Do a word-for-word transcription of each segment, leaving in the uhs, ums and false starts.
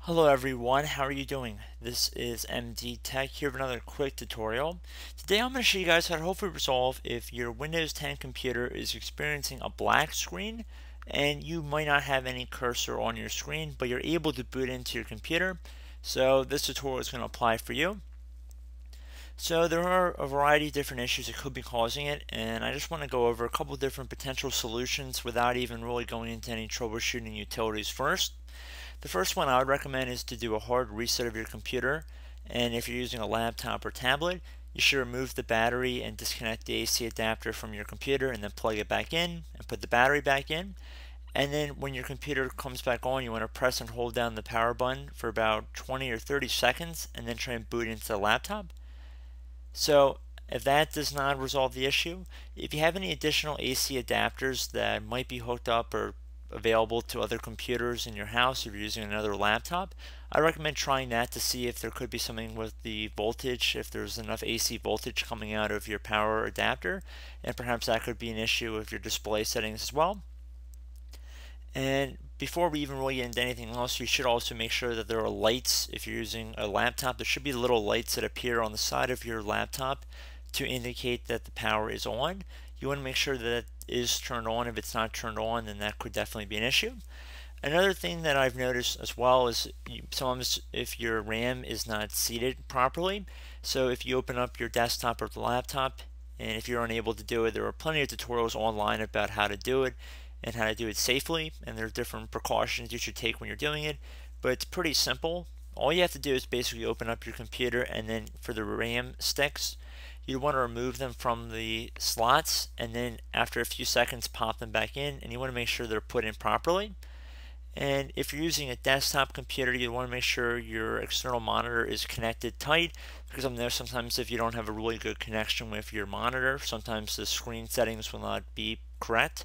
Hello everyone, how are you doing? This is M D Tech here with another quick tutorial. Today I'm going to show you guys how to hopefully resolve if your Windows ten computer is experiencing a black screen and you might not have any cursor on your screen but you're able to boot into your computer. So this tutorial is going to apply for you. So there are a variety of different issues that could be causing it, and I just want to go over a couple different potential solutions without even really going into any troubleshooting utilities first. The first one I would recommend is to do a hard reset of your computer, and if you're using a laptop or tablet, you should remove the battery and disconnect the A C adapter from your computer and then plug it back in and put the battery back in. And then when your computer comes back on, you want to press and hold down the power button for about twenty or thirty seconds and then try and boot into the laptop. So if that does not resolve the issue, if you have any additional A C adapters that might be hooked up or available to other computers in your house if you're using another laptop, I recommend trying that to see if there could be something with the voltage, if there's enough A C voltage coming out of your power adapter, and perhaps that could be an issue with your display settings as well. And before we even really get into anything else, you should also make sure that there are lights. If you're using a laptop, there should be little lights that appear on the side of your laptop to indicate that the power is on. You want to make sure that is turned on. If it's not turned on, then that could definitely be an issue. Another thing that I've noticed as well is you, sometimes if your RAM is not seated properly. So if you open up your desktop or the laptop, and if you're unable to do it, there are plenty of tutorials online about how to do it and how to do it safely, and there are different precautions you should take when you're doing it, but it's pretty simple. All you have to do is basically open up your computer, and then for the RAM sticks, you want to remove them from the slots, and then after a few seconds pop them back in, and you want to make sure they're put in properly. And if you're using a desktop computer, you want to make sure your external monitor is connected tight, because I know sometimes if you don't have a really good connection with your monitor, sometimes the screen settings will not be correct.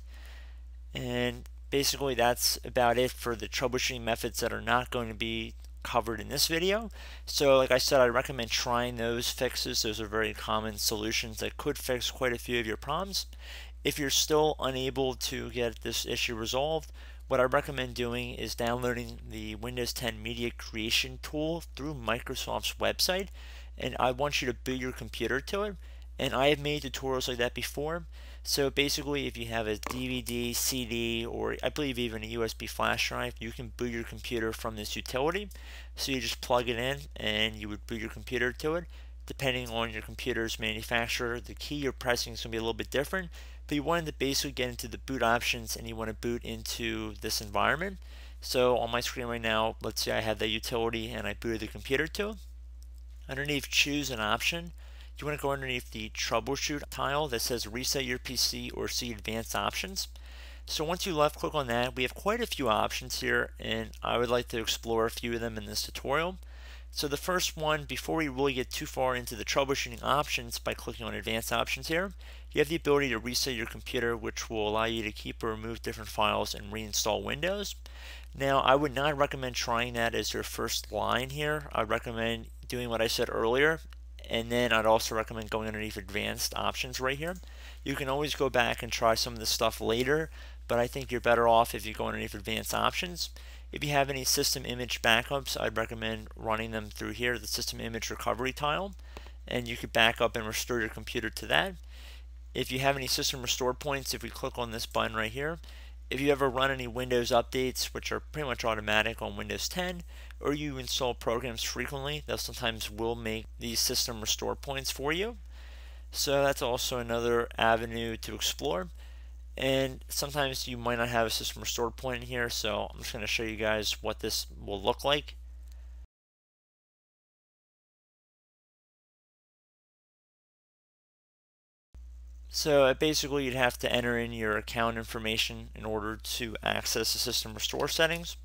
And basically that's about it for the troubleshooting methods that are not going to be covered in this video. So like I said, I recommend trying those fixes. Those are very common solutions that could fix quite a few of your problems. If you're still unable to get this issue resolved, what I recommend doing is downloading the Windows ten Media Creation Tool through Microsoft's website, and I want you to boot your computer to it. And I have made tutorials like that before. So basically if you have a D V D, C D, or I believe even a U S B flash drive, you can boot your computer from this utility. So you just plug it in and you would boot your computer to it. Depending on your computer's manufacturer, the key you're pressing is going to be a little bit different, but you wanted to basically get into the boot options and you want to boot into this environment. So on my screen right now, let's say I have that utility and I booted the computer to it. Underneath choose an option, you want to go underneath the troubleshoot tile that says reset your P C or see advanced options. So once you left click on that, we have quite a few options here, and I would like to explore a few of them in this tutorial. So the first one, before we really get too far into the troubleshooting options, by clicking on advanced options here, you have the ability to reset your computer, which will allow you to keep or remove different files and reinstall Windows. Now I would not recommend trying that as your first line here. I recommend doing what I said earlier, and then I'd also recommend going underneath advanced options right here. You can always go back and try some of this stuff later, but I think you're better off if you go underneath advanced options. If you have any system image backups, I'd recommend running them through here, the system image recovery tile, and you could back up and restore your computer to that. If you have any system restore points, if we click on this button right here, if you ever run any Windows updates, which are pretty much automatic on Windows ten, or you install programs frequently, that sometimes will make these system restore points for you. So that's also another avenue to explore. And sometimes you might not have a system restore point in here, so I'm just going to show you guys what this will look like. So basically you'd have to enter in your account information in order to access the system restore settings,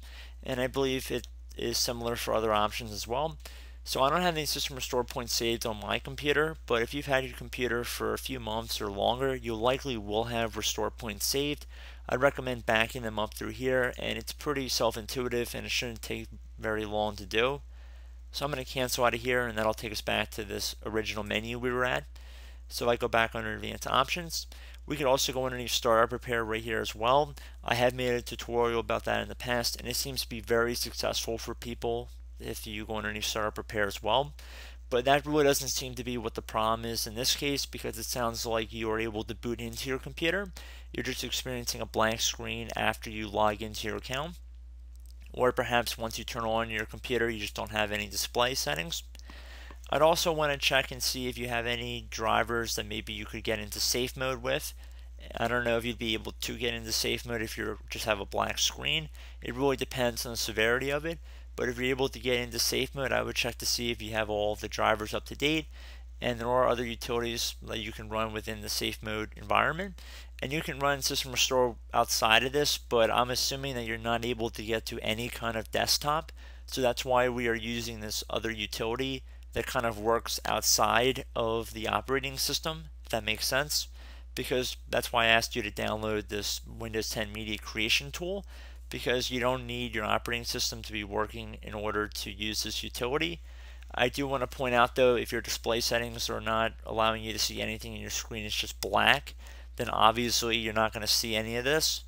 and I believe it is similar for other options as well. So I don't have any system restore points saved on my computer, but if you've had your computer for a few months or longer, you likely will have restore points saved. I'd recommend backing them up through here, and it's pretty self-intuitive and it shouldn't take very long to do. So I'm going to cancel out of here, and that'll take us back to this original menu we were at. So I go back under Advanced Options. We can also go underneath Start App Repair right here as well. I have made a tutorial about that in the past, and it seems to be very successful for people if you go underneath Start App Repair as well. But that really doesn't seem to be what the problem is in this case, because it sounds like you are able to boot into your computer. You're just experiencing a blank screen after you log into your account. Or perhaps once you turn on your computer, you just don't have any display settings. I'd also want to check and see if you have any drivers that maybe you could get into safe mode with. I don't know if you'd be able to get into safe mode if you just have a black screen. It really depends on the severity of it. But if you're able to get into safe mode, I would check to see if you have all the drivers up to date. And there are other utilities that you can run within the safe mode environment. And you can run System Restore outside of this, but I'm assuming that you're not able to get to any kind of desktop. So that's why we are using this other utility that kind of works outside of the operating system, if that makes sense. Because that's why I asked you to download this Windows ten Media Creation Tool, because you don't need your operating system to be working in order to use this utility. I do want to point out though, if your display settings are not allowing you to see anything and your screen is just black, then obviously you're not going to see any of this.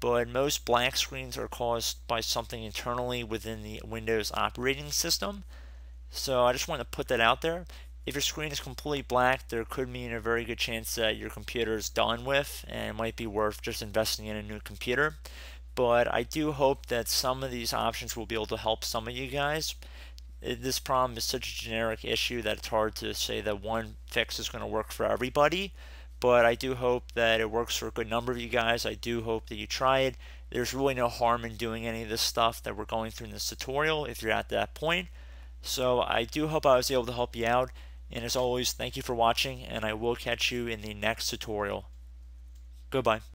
But most black screens are caused by something internally within the Windows operating system. So I just want to put that out there. If your screen is completely black, there could mean a very good chance that your computer is done with, and it might be worth just investing in a new computer. But I do hope that some of these options will be able to help some of you guys. This problem is such a generic issue that it's hard to say that one fix is going to work for everybody. But I do hope that it works for a good number of you guys. I do hope that you try it. There's really no harm in doing any of this stuff that we're going through in this tutorial if you're at that point. So I do hope I was able to help you out. And as always, thank you for watching, and I will catch you in the next tutorial. Goodbye.